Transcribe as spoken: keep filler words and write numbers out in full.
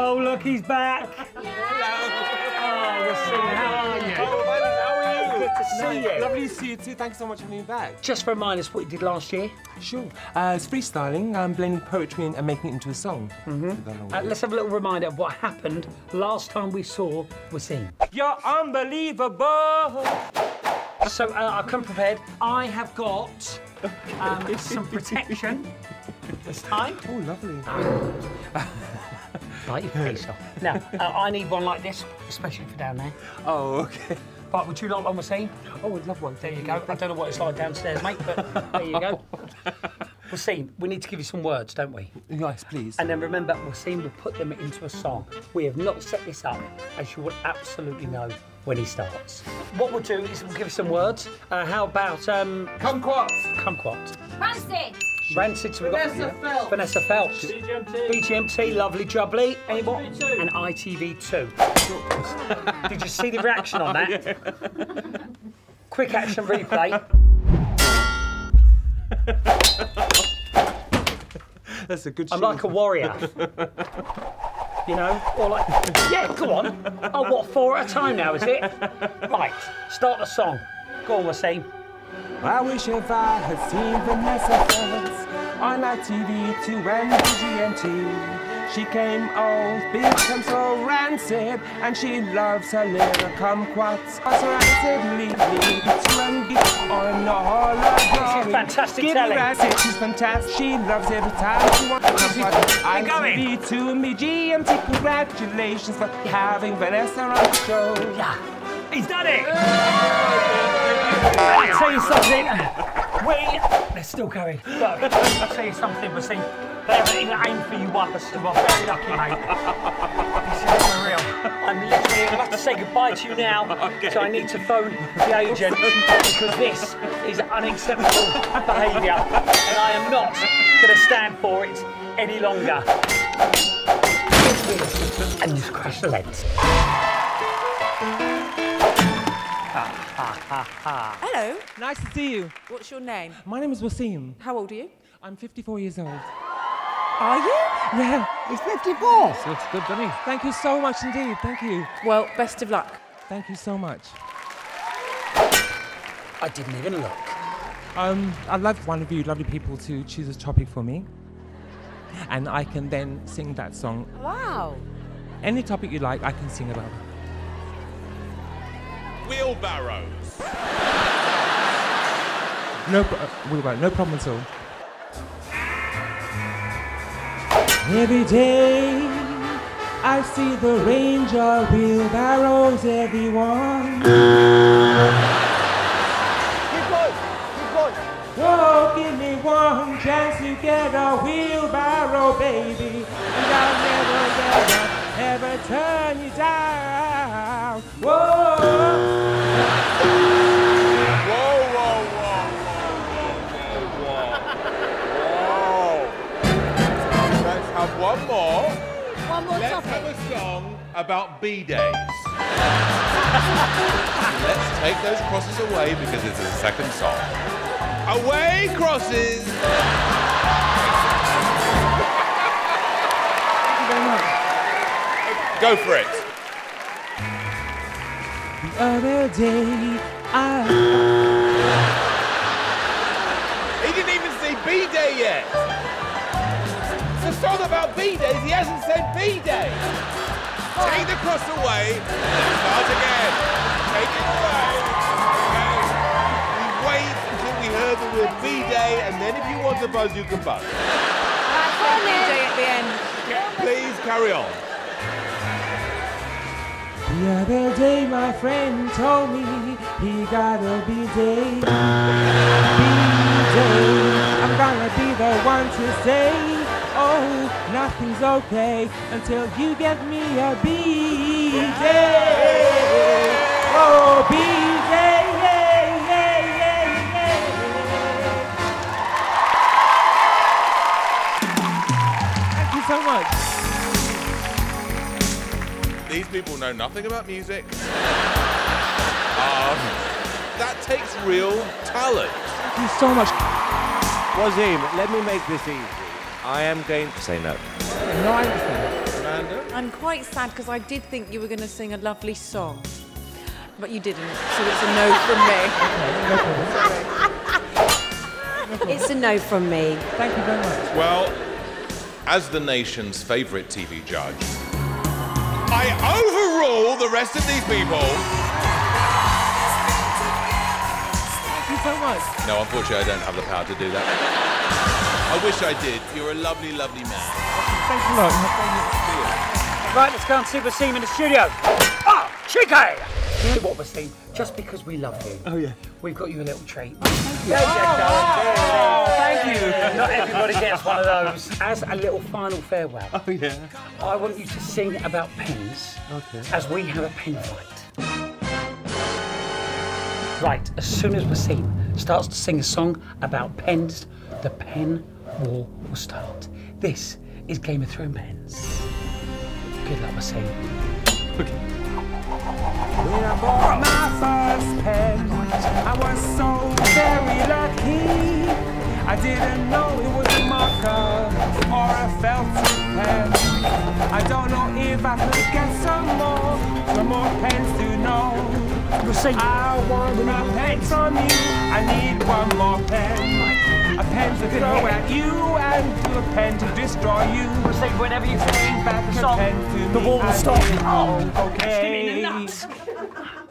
Oh, look, he's back. Hello. Oh, Wasim, how are you? Oh, how are you? Good to see no, you. Lovely to see you too. Thanks so much for being back. Just remind us what you did last year. Sure. Uh, it's freestyling, um, blending poetry and making it into a song. Mm-hmm. Uh, let's have a little reminder of what happened last time we saw Wasim. You're unbelievable. So, uh, I've come prepared. I have got um, some protection this time. Oh, lovely. Bite your face off. Now, uh, I need one like this, especially for down there. Oh, OK. But would you like one, Wasim? Oh, I'd love one. There you go. I don't know what it's like downstairs, mate, but there you go. Wasim, we need to give you some words, don't we? Yes, please. And then remember, Wasim will put them into a song. We have not set this up, as you will absolutely know when he starts. What we'll do is we'll give you some words. Uh, how about... Um, Kumquat. Kumquat. Rancid. Rancid. So Vanessa Phelps. Vanessa Phelps. B G M T. B G M T, lovely jubbly. I T V two. And I T V two. Did you see the reaction on that? Yeah. Quick action replay. That's a good show. I'm like a warrior. You know? Or like... Yeah, go on. Oh, what, four at a time now, is it? Right, start the song. Go on, Wasim. I wish if I had seen Vanessa Phelps on I T V two and B G M T. She came old, became so rancid, and she loves her little kumquats. I surrounded me, me, to and on the whole of fantastic telling. She's fantastic. She loves every time she wants to. I'm going to me G M T. Congratulations for having Vanessa on the show. Yeah, he's done it. I'll tell you something. Wait, they're still going. Look, I'll tell you something. We'll see. They're in aim for you once. I'm very lucky, mate. This is unreal. I'm literally. I have to say goodbye to you now. Okay. So I need to phone the agent because this is unacceptable behaviour, and I am not going to stand for it any longer. And just crash the lens. Ha, ha, ha, ha. Hello. Nice to see you. What's your name? My name is Wasim. How old are you? I'm fifty-four years old. Are you? Yeah. He's fifty-four. So it's good, doesn't he? Thank you so much indeed. Thank you. Well, best of luck. Thank you so much. I didn't even look. Um, I'd love one of you lovely people to choose a topic for me. And I can then sing that song. Wow. Any topic you like, I can sing about. Wheelbarrows. No, uh, wheelbarrow, no problem at all. Every day, I see the range of wheelbarrows, everyone. Oh, give me one chance to get a wheelbarrow, baby, and I'll never, never, ever turn you down. Whoa! Whoa, whoa, whoa, whoa, whoa, whoa, whoa. Let's have one more. One more Let's topic. Let's have a song about B-days. Let's take those crosses away because it's the second song. Away crosses! Thank you very much. Go for it. The other day I... He didn't even say B-Day yet. It's a song about B-Days, he hasn't said B-Day. Take the cross away, start again. Take it away. Okay. We wait until we heard the word B-Day, and then if you want to buzz, you can buzz. That's our B-Day at the end. Please carry on. The other day, my friend told me he got a B-Day. B-Day. I'm gonna be the one to say. Oh, nothing's okay until you get me a B J. Oh, B J, yeah, yeah, yeah, yeah. Thank you so much. These people know nothing about music. um, that takes real talent. Thank you so much. Wasim, let me make this easy. I am going to say no. No, I understand. Amanda? I'm quite sad because I did think you were going to sing a lovely song, but you didn't, so it's a no from me. Okay, it's a no from me. Thank you very much. Well, as the nation's favourite T V judge, I overrule the rest of these people. Thank you so much. No, unfortunately, I don't have the power to do that. I wish I did. You're a lovely, lovely man. Thank you. Right, let's go and see Wasim in the studio. Ah, oh, Chico! You know what, Wasim? Just because we love you, oh yeah, we've got you a little treat. Thank you. Oh, wow. Thank you. Not everybody gets one of those. As a little final farewell, oh yeah, I want you to sing about pens, okay, as we have a pen fight. Right, as soon as Wasim starts to sing a song about pens, the pen war will start. This is Game of Thrones pens. Good luck, Wasim. Okay. When I bought my first pen, I was so very lucky. I didn't know it was a marker or a felt pen. I don't know if I could get some more, some more pens to know. I want my pen from you, I need one more pen. A pen to throw at you and a pen to destroy you. We'll say whenever you bring back a song, the wall will stop. Oh, okay. Just give me the nuts.